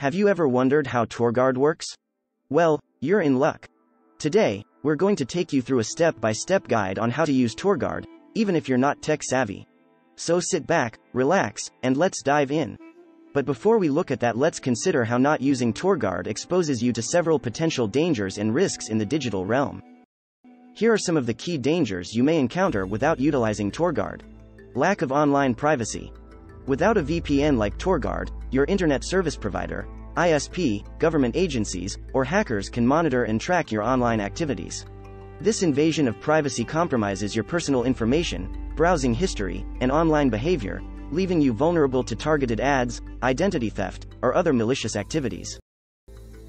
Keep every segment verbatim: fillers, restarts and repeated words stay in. Have you ever wondered how TorGuard works? Well, you're in luck. Today, we're going to take you through a step-by-step guide on how to use TorGuard, even if you're not tech-savvy. So sit back, relax, and let's dive in. But before we look at that, let's consider how not using TorGuard exposes you to several potential dangers and risks in the digital realm. Here are some of the key dangers you may encounter without utilizing TorGuard. Lack of online privacy. Without a V P N like TorGuard, your internet service provider, I S P, government agencies, or hackers can monitor and track your online activities. This invasion of privacy compromises your personal information, browsing history, and online behavior, leaving you vulnerable to targeted ads, identity theft, or other malicious activities.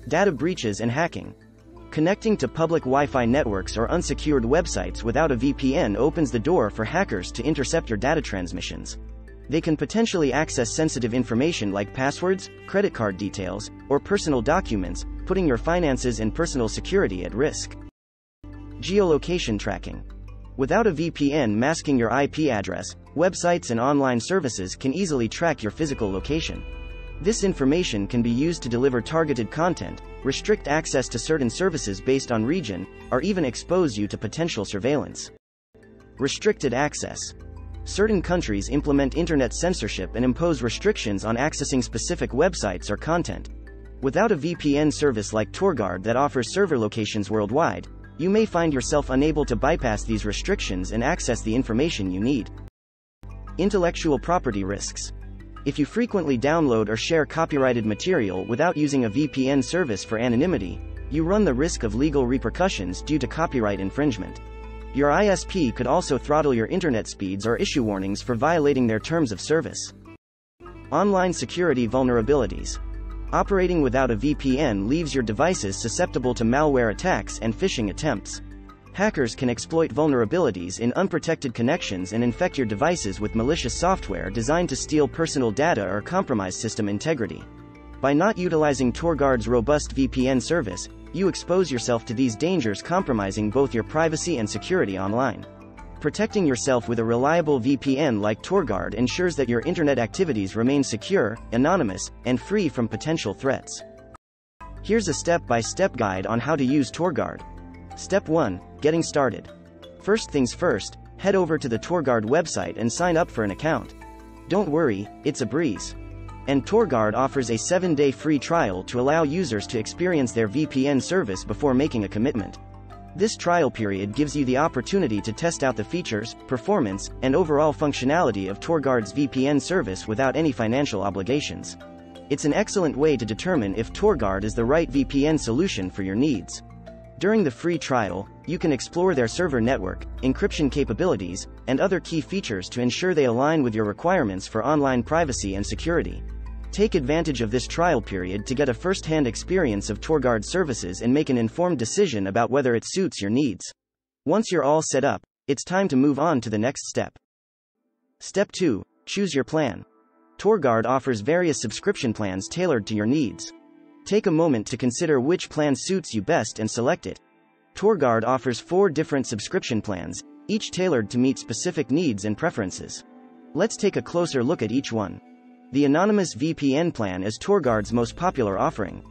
Data breaches and hacking. Connecting to public Wi-Fi networks or unsecured websites without a V P N opens the door for hackers to intercept your data transmissions. They can potentially access sensitive information like passwords, credit card details, or personal documents, putting your finances and personal security at risk. Geolocation tracking. Without a V P N masking your I P address, websites and online services can easily track your physical location. This information can be used to deliver targeted content, restrict access to certain services based on region, or even expose you to potential surveillance. Restricted access. Certain countries implement internet censorship and impose restrictions on accessing specific websites or content. Without a V P N service like TorGuard that offers server locations worldwide, you may find yourself unable to bypass these restrictions and access the information you need. Intellectual property risks. If you frequently download or share copyrighted material without using a V P N service for anonymity, you run the risk of legal repercussions due to copyright infringement. Your I S P could also throttle your internet speeds or issue warnings for violating their terms of service. Online security vulnerabilities. Operating without a V P N leaves your devices susceptible to malware attacks and phishing attempts. Hackers can exploit vulnerabilities in unprotected connections and infect your devices with malicious software designed to steal personal data or compromise system integrity. By not utilizing TorGuard's robust V P N service, you expose yourself to these dangers, compromising both your privacy and security online. Protecting yourself with a reliable V P N like TorGuard ensures that your internet activities remain secure, anonymous, and free from potential threats. Here's a step-by-step guide on how to use TorGuard. Step one. Getting started. First things first, head over to the TorGuard website and sign up for an account. Don't worry, it's a breeze. And TorGuard offers a seven-day free trial to allow users to experience their V P N service before making a commitment. This trial period gives you the opportunity to test out the features, performance, and overall functionality of TorGuard's V P N service without any financial obligations. It's an excellent way to determine if TorGuard is the right V P N solution for your needs. During the free trial, you can explore their server network, encryption capabilities, and other key features to ensure they align with your requirements for online privacy and security. Take advantage of this trial period to get a first-hand experience of TorGuard services and make an informed decision about whether it suits your needs. Once you're all set up, it's time to move on to the next step. Step two. Choose your plan. TorGuard offers various subscription plans tailored to your needs. Take a moment to consider which plan suits you best and select it. TorGuard offers four different subscription plans, each tailored to meet specific needs and preferences. Let's take a closer look at each one. The Anonymous V P N plan is TorGuard's most popular offering.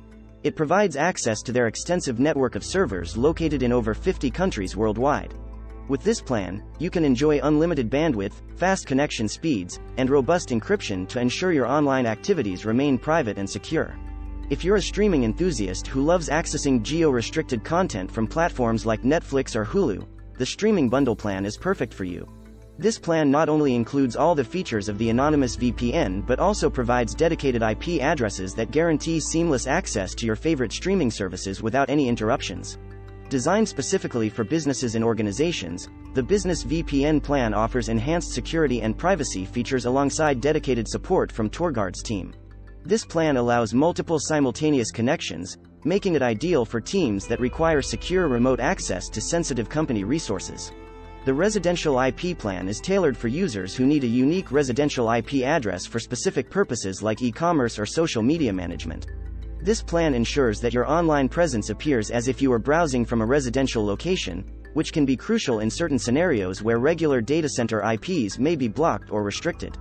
It provides access to their extensive network of servers located in over fifty countries worldwide. With this plan, you can enjoy unlimited bandwidth, fast connection speeds, and robust encryption to ensure your online activities remain private and secure. If you're a streaming enthusiast who loves accessing geo-restricted content from platforms like Netflix or Hulu, the streaming bundle plan is perfect for you. This plan not only includes all the features of the Anonymous V P N but also provides dedicated I P addresses that guarantee seamless access to your favorite streaming services without any interruptions. Designed specifically for businesses and organizations, the Business V P N plan offers enhanced security and privacy features alongside dedicated support from TorGuard's team. This plan allows multiple simultaneous connections, making it ideal for teams that require secure remote access to sensitive company resources. The Residential I P plan is tailored for users who need a unique residential I P address for specific purposes like e-commerce or social media management. This plan ensures that your online presence appears as if you were browsing from a residential location, which can be crucial in certain scenarios where regular data center I Ps may be blocked or restricted.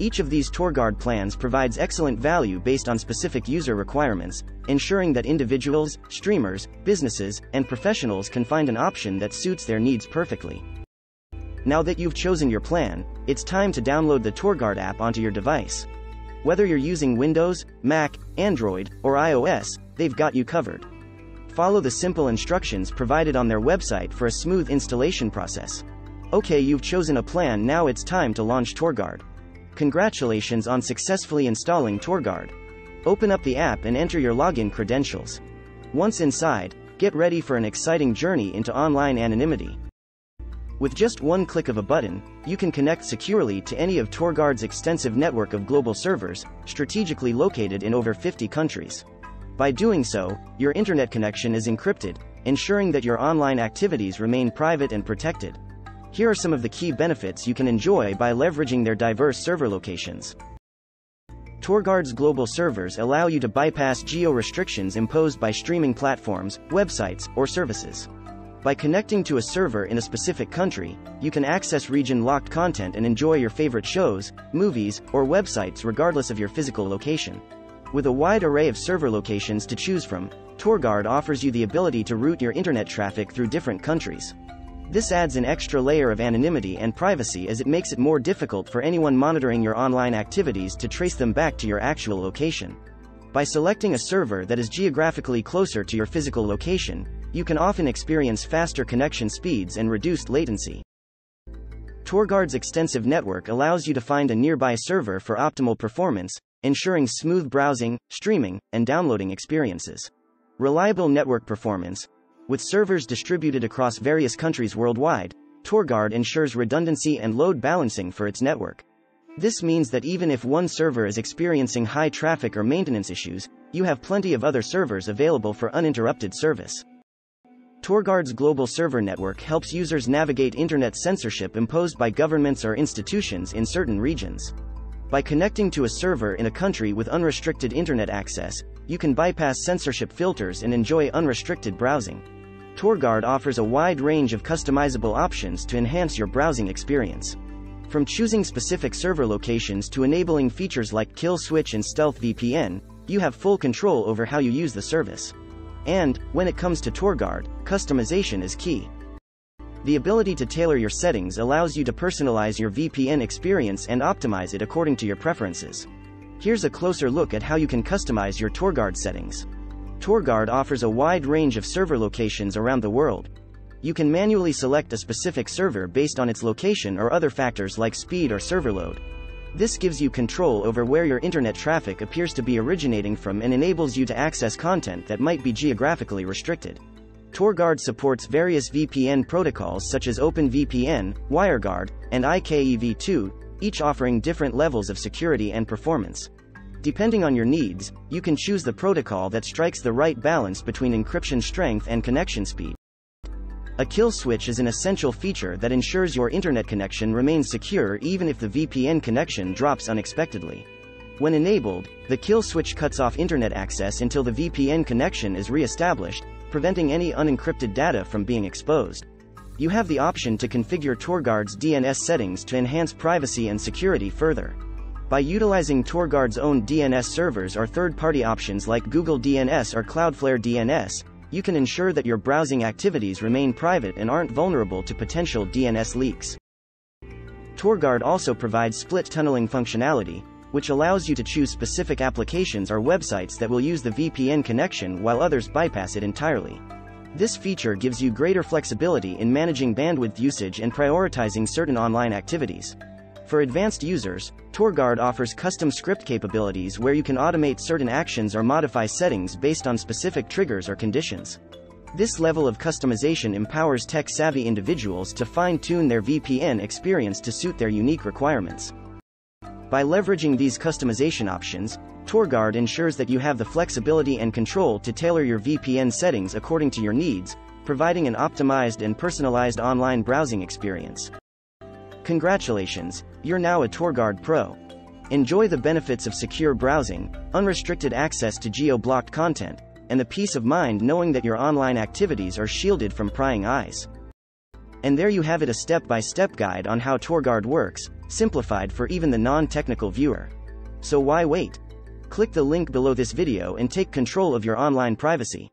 Each of these TorGuard plans provides excellent value based on specific user requirements, ensuring that individuals, streamers, businesses, and professionals can find an option that suits their needs perfectly. Now that you've chosen your plan, it's time to download the TorGuard app onto your device. Whether you're using Windows, Mac, Android, or iOS, they've got you covered. Follow the simple instructions provided on their website for a smooth installation process. Okay, you've chosen a plan, now it's time to launch TorGuard. Congratulations on successfully installing TorGuard. Open up the app and enter your login credentials. Once inside, get ready for an exciting journey into online anonymity. With just one click of a button, you can connect securely to any of TorGuard's extensive network of global servers, strategically located in over fifty countries. By doing so, your internet connection is encrypted, ensuring that your online activities remain private and protected. Here are some of the key benefits you can enjoy by leveraging their diverse server locations. TorGuard's global servers allow you to bypass geo restrictions imposed by streaming platforms, websites, or services. By connecting to a server in a specific country, you can access region-locked content and enjoy your favorite shows, movies, or websites regardless of your physical location. With a wide array of server locations to choose from, TorGuard offers you the ability to route your internet traffic through different countries. This adds an extra layer of anonymity and privacy as it makes it more difficult for anyone monitoring your online activities to trace them back to your actual location. By selecting a server that is geographically closer to your physical location, you can often experience faster connection speeds and reduced latency. TorGuard's extensive network allows you to find a nearby server for optimal performance, ensuring smooth browsing, streaming, and downloading experiences. Reliable network performance. With servers distributed across various countries worldwide, TorGuard ensures redundancy and load balancing for its network. This means that even if one server is experiencing high traffic or maintenance issues, you have plenty of other servers available for uninterrupted service. TorGuard's global server network helps users navigate internet censorship imposed by governments or institutions in certain regions. By connecting to a server in a country with unrestricted internet access, you can bypass censorship filters and enjoy unrestricted browsing. TorGuard offers a wide range of customizable options to enhance your browsing experience. From choosing specific server locations to enabling features like kill switch and stealth V P N, you have full control over how you use the service. And, when it comes to TorGuard, customization is key. The ability to tailor your settings allows you to personalize your V P N experience and optimize it according to your preferences. Here's a closer look at how you can customize your TorGuard settings. TorGuard offers a wide range of server locations around the world. You can manually select a specific server based on its location or other factors like speed or server load. This gives you control over where your internet traffic appears to be originating from and enables you to access content that might be geographically restricted. TorGuard supports various V P N protocols such as OpenVPN, WireGuard, and I K E v two, each offering different levels of security and performance. Depending on your needs, you can choose the protocol that strikes the right balance between encryption strength and connection speed. A kill switch is an essential feature that ensures your internet connection remains secure even if the V P N connection drops unexpectedly. When enabled, the kill switch cuts off internet access until the V P N connection is re-established, preventing any unencrypted data from being exposed. You have the option to configure TorGuard's D N S settings to enhance privacy and security further. By utilizing TorGuard's own D N S servers or third-party options like Google D N S or Cloudflare D N S, you can ensure that your browsing activities remain private and aren't vulnerable to potential D N S leaks. TorGuard also provides split tunneling functionality, which allows you to choose specific applications or websites that will use the V P N connection while others bypass it entirely. This feature gives you greater flexibility in managing bandwidth usage and prioritizing certain online activities. For advanced users, TorGuard offers custom script capabilities where you can automate certain actions or modify settings based on specific triggers or conditions. This level of customization empowers tech-savvy individuals to fine-tune their V P N experience to suit their unique requirements. By leveraging these customization options, TorGuard ensures that you have the flexibility and control to tailor your V P N settings according to your needs, providing an optimized and personalized online browsing experience. Congratulations, you're now a TorGuard Pro. Enjoy the benefits of secure browsing, unrestricted access to geo-blocked content, and the peace of mind knowing that your online activities are shielded from prying eyes. And there you have it, a step-by-step guide on how TorGuard works, simplified for even the non-technical viewer. So why wait? Click the link below this video and take control of your online privacy.